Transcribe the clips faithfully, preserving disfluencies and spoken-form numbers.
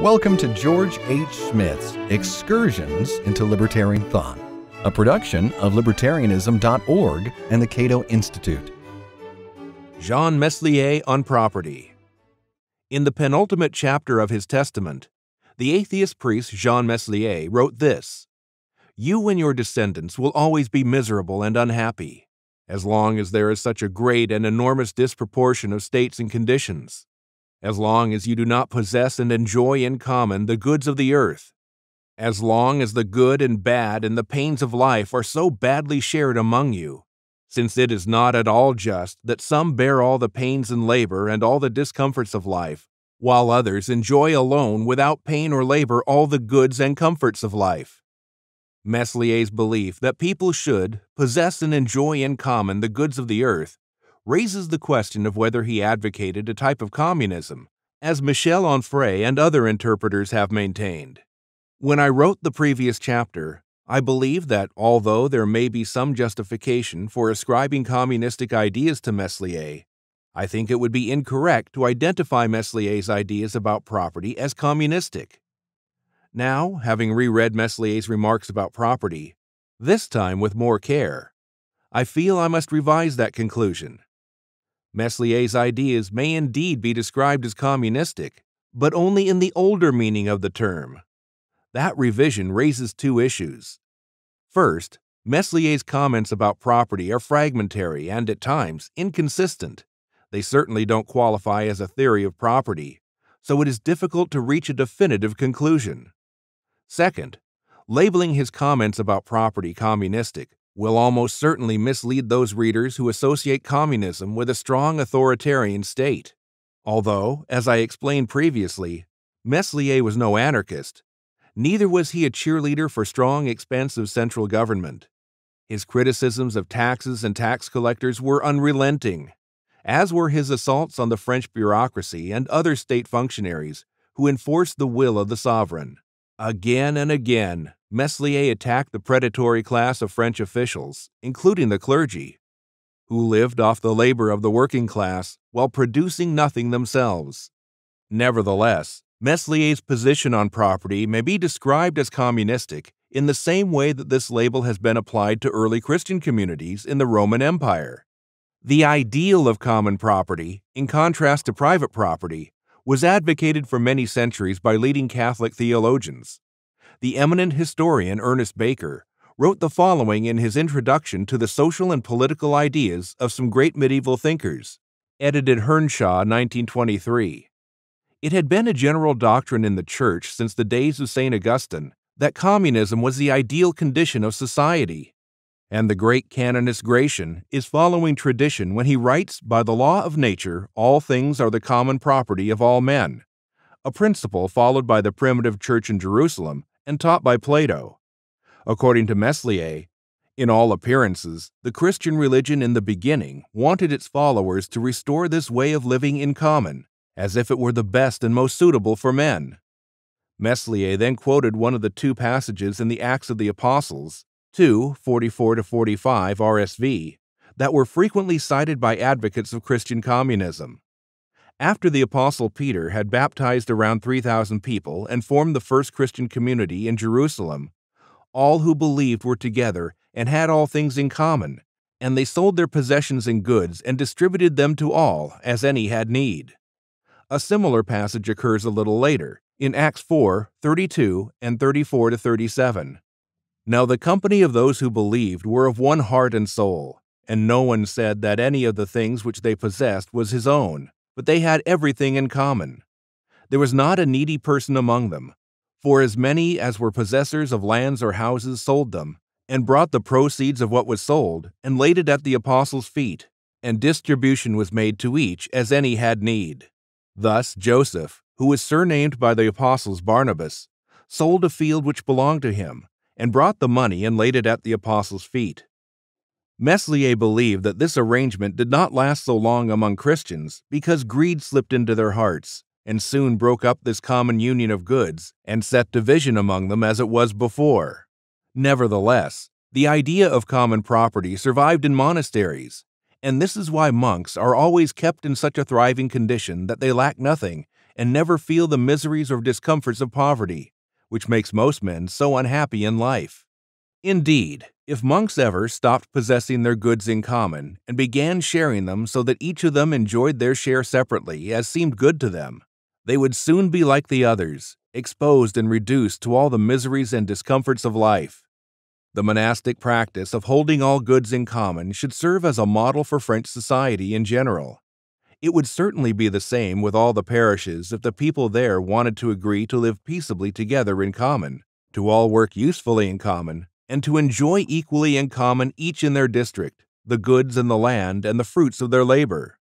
Welcome to George H. Smith's Excursions into Libertarian Thought, a production of Libertarianism dot org and the Cato Institute. Jean Meslier on Property. In the penultimate chapter of his testament, the atheist priest Jean Meslier wrote this: "You and your descendants will always be miserable and unhappy, as long as there is such a great and enormous disproportion of states and conditions, as long as you do not possess and enjoy in common the goods of the earth, as long as the good and bad and the pains of life are so badly shared among you, since it is not at all just that some bear all the pains and labor and all the discomforts of life, while others enjoy alone without pain or labor all the goods and comforts of life." Meslier's belief that people should possess and enjoy in common the goods of the earth raises the question of whether he advocated a type of communism, as Michel Onfray and other interpreters have maintained. "When I wrote the previous chapter, I believe that although there may be some justification for ascribing communistic ideas to Meslier, I think it would be incorrect to identify Meslier's ideas about property as communistic." Now, having reread Meslier's remarks about property, this time with more care, I feel I must revise that conclusion. Meslier's ideas may indeed be described as communistic, but only in the older meaning of the term. That revision raises two issues. First, Meslier's comments about property are fragmentary and, at times, inconsistent. They certainly don't qualify as a theory of property, so it is difficult to reach a definitive conclusion. Second, labeling his comments about property communistic will almost certainly mislead those readers who associate communism with a strong authoritarian state. Although, as I explained previously, Meslier was no anarchist, neither was he a cheerleader for strong, expansive central government. His criticisms of taxes and tax collectors were unrelenting, as were his assaults on the French bureaucracy and other state functionaries who enforced the will of the sovereign. Again and again, Meslier attacked the predatory class of French officials, including the clergy, who lived off the labor of the working class while producing nothing themselves. Nevertheless, Meslier's position on property may be described as communistic in the same way that this label has been applied to early Christian communities in the Roman Empire. The ideal of common property, in contrast to private property, was advocated for many centuries by leading Catholic theologians. The eminent historian Ernest Baker wrote the following in his introduction to the social and political ideas of some great medieval thinkers, edited Hearnshaw, nineteen twenty-three. It had been a general doctrine in the Church since the days of St Augustine that communism was the ideal condition of society, and the great canonist Gratian is following tradition when he writes, "By the law of nature, all things are the common property of all men," a principle followed by the primitive church in Jerusalem and taught by Plato. According to Meslier, in all appearances, the Christian religion in the beginning wanted its followers to restore this way of living in common, as if it were the best and most suitable for men. Meslier then quoted one of the two passages in the Acts of the Apostles, two forty-four to forty-five R S V, that were frequently cited by advocates of Christian communism. After the Apostle Peter had baptized around three thousand people and formed the first Christian community in Jerusalem, all who believed were together and had all things in common, and they sold their possessions and goods and distributed them to all as any had need. A similar passage occurs a little later, in Acts four thirty-two and thirty-four to thirty-seven. "Now the company of those who believed were of one heart and soul, and no one said that any of the things which they possessed was his own, but they had everything in common. There was not a needy person among them, for as many as were possessors of lands or houses sold them, and brought the proceeds of what was sold, and laid it at the apostles' feet, and distribution was made to each as any had need. Thus Joseph, who was surnamed by the apostles Barnabas, sold a field which belonged to him, and brought the money and laid it at the apostles' feet." Meslier believed that this arrangement did not last so long among Christians because greed slipped into their hearts and soon broke up this common union of goods and set division among them as it was before. Nevertheless, the idea of common property survived in monasteries, and this is why monks are always kept in such a thriving condition that they lack nothing and never feel the miseries or discomforts of poverty, which makes most men so unhappy in life. Indeed, if monks ever stopped possessing their goods in common and began sharing them so that each of them enjoyed their share separately as seemed good to them, they would soon be like the others, exposed and reduced to all the miseries and discomforts of life. The monastic practice of holding all goods in common should serve as a model for French society in general. It would certainly be the same with all the parishes if the people there wanted to agree to live peaceably together in common, to all work usefully in common, and to enjoy equally in common each in their district, the goods and the land and the fruits of their labor.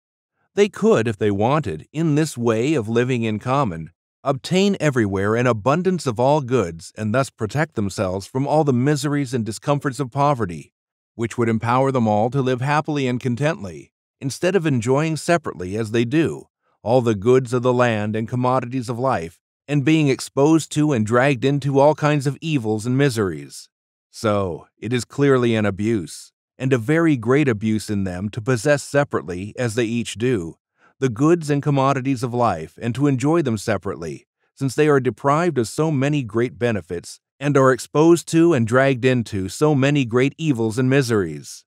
They could, if they wanted, in this way of living in common, obtain everywhere an abundance of all goods and thus protect themselves from all the miseries and discomforts of poverty, which would empower them all to live happily and contently, instead of enjoying separately, as they do, all the goods of the land and commodities of life, and being exposed to and dragged into all kinds of evils and miseries. So, it is clearly an abuse, and a very great abuse in them to possess separately, as they each do, the goods and commodities of life and to enjoy them separately, since they are deprived of so many great benefits and are exposed to and dragged into so many great evils and miseries.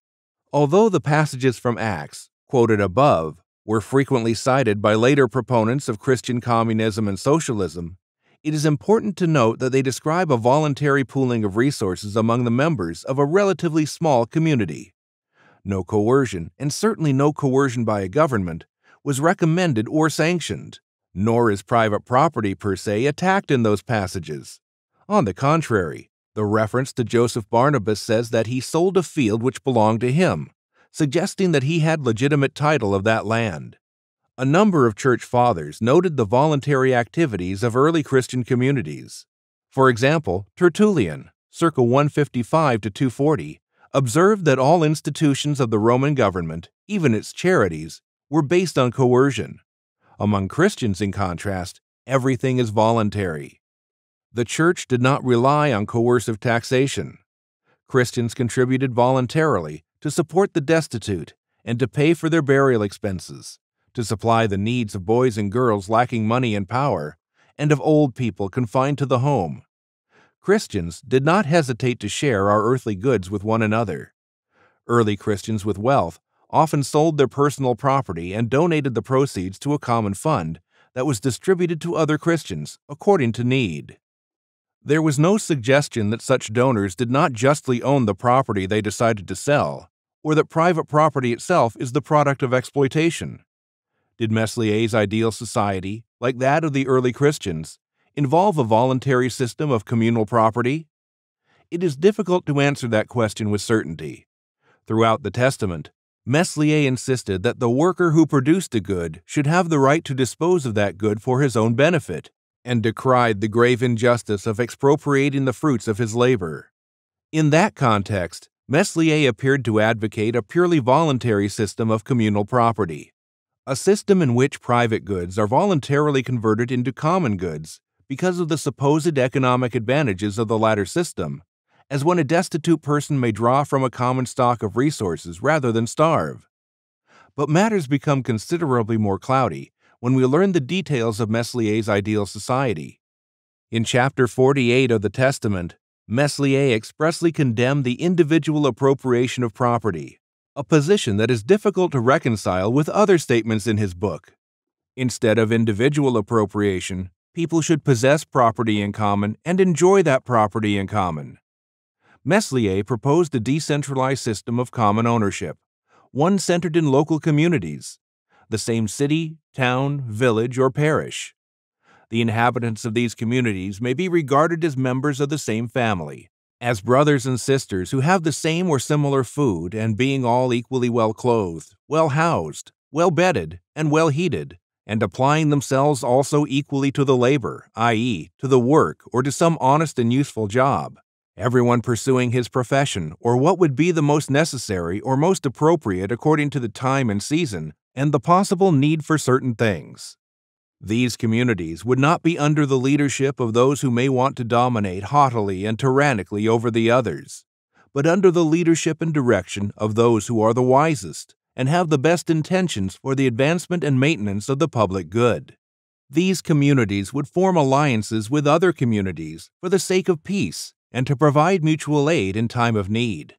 Although the passages from Acts, quoted above, were frequently cited by later proponents of Christian communism and socialism, it is important to note that they describe a voluntary pooling of resources among the members of a relatively small community. No coercion, and certainly no coercion by a government, was recommended or sanctioned, nor is private property per se attacked in those passages. On the contrary, the reference to Joseph Barnabas says that he sold a field which belonged to him, suggesting that he had legitimate title of that land. A number of church fathers noted the voluntary activities of early Christian communities. For example, Tertullian, circa one fifty-five to two forty, observed that all institutions of the Roman government, even its charities, were based on coercion. Among Christians, in contrast, everything is voluntary. The Church did not rely on coercive taxation. Christians contributed voluntarily to support the destitute and to pay for their burial expenses, to supply the needs of boys and girls lacking money and power, and of old people confined to the home. Christians did not hesitate to share our earthly goods with one another. Early Christians with wealth often sold their personal property and donated the proceeds to a common fund that was distributed to other Christians according to need. There was no suggestion that such donors did not justly own the property they decided to sell, or that private property itself is the product of exploitation. Did Meslier's ideal society, like that of the early Christians, involve a voluntary system of communal property? It is difficult to answer that question with certainty. Throughout the Testament, Meslier insisted that the worker who produced a good should have the right to dispose of that good for his own benefit, and decried the grave injustice of expropriating the fruits of his labor. In that context, Meslier appeared to advocate a purely voluntary system of communal property, a system in which private goods are voluntarily converted into common goods because of the supposed economic advantages of the latter system, as when a destitute person may draw from a common stock of resources rather than starve. But matters become considerably more cloudy when we learn the details of Meslier's ideal society. In chapter forty-eight of the Testament, Meslier expressly condemned the individual appropriation of property, a position that is difficult to reconcile with other statements in his book. Instead of individual appropriation, people should possess property in common and enjoy that property in common. Meslier proposed a decentralized system of common ownership, one centered in local communities, the same city, town, village, or parish. The inhabitants of these communities may be regarded as members of the same family, as brothers and sisters who have the same or similar food, and being all equally well clothed, well housed, well bedded, and well heated, and applying themselves also equally to the labor, that is, to the work or to some honest and useful job, everyone pursuing his profession or what would be the most necessary or most appropriate according to the time and season and the possible need for certain things. These communities would not be under the leadership of those who may want to dominate haughtily and tyrannically over the others, but under the leadership and direction of those who are the wisest and have the best intentions for the advancement and maintenance of the public good. These communities would form alliances with other communities for the sake of peace and to provide mutual aid in time of need.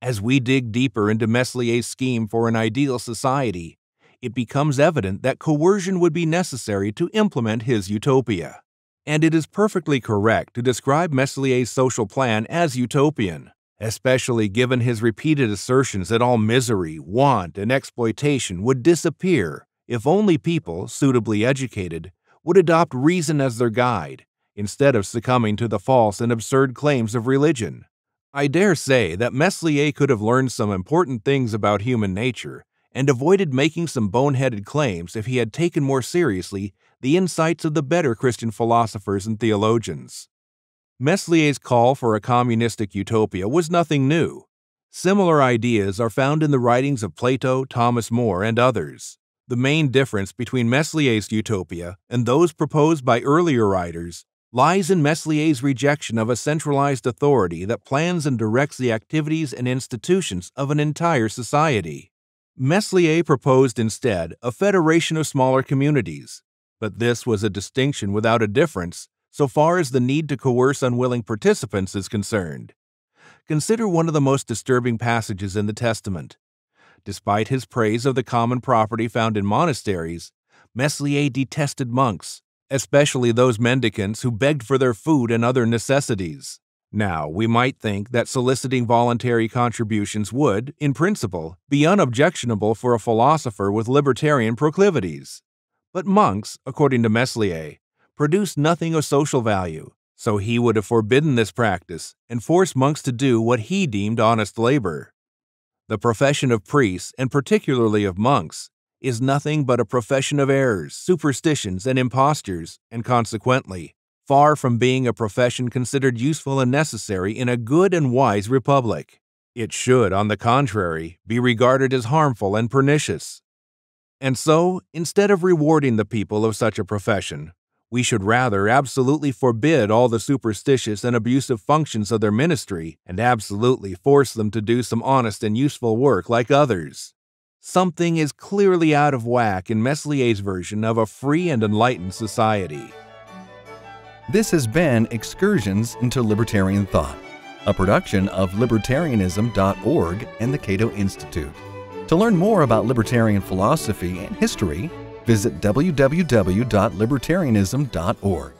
As we dig deeper into Meslier's scheme for an ideal society, it becomes evident that coercion would be necessary to implement his utopia. And it is perfectly correct to describe Meslier's social plan as utopian, especially given his repeated assertions that all misery, want, and exploitation would disappear if only people, suitably educated, would adopt reason as their guide, instead of succumbing to the false and absurd claims of religion. I dare say that Meslier could have learned some important things about human nature and avoided making some boneheaded claims if he had taken more seriously the insights of the better Christian philosophers and theologians. Meslier's call for a communistic utopia was nothing new. Similar ideas are found in the writings of Plato, Thomas More, and others. The main difference between Meslier's utopia and those proposed by earlier writers lies in Meslier's rejection of a centralized authority that plans and directs the activities and institutions of an entire society. Meslier proposed instead a federation of smaller communities, but this was a distinction without a difference so far as the need to coerce unwilling participants is concerned. Consider one of the most disturbing passages in the Testament. Despite his praise of the common property found in monasteries, Meslier detested monks, especially those mendicants who begged for their food and other necessities. Now, we might think that soliciting voluntary contributions would, in principle, be unobjectionable for a philosopher with libertarian proclivities. But monks, according to Meslier, produce nothing of social value, so he would have forbidden this practice and forced monks to do what he deemed honest labor. The profession of priests, and particularly of monks, is nothing but a profession of errors, superstitions, and impostures, and consequently, far from being a profession considered useful and necessary in a good and wise republic. It should, on the contrary, be regarded as harmful and pernicious. And so, instead of rewarding the people of such a profession, we should rather absolutely forbid all the superstitious and abusive functions of their ministry and absolutely force them to do some honest and useful work like others. Something is clearly out of whack in Meslier's version of a free and enlightened society. This has been Excursions into Libertarian Thought, a production of Libertarianism dot org and the Cato Institute. To learn more about libertarian philosophy and history, visit w w w dot libertarianism dot org.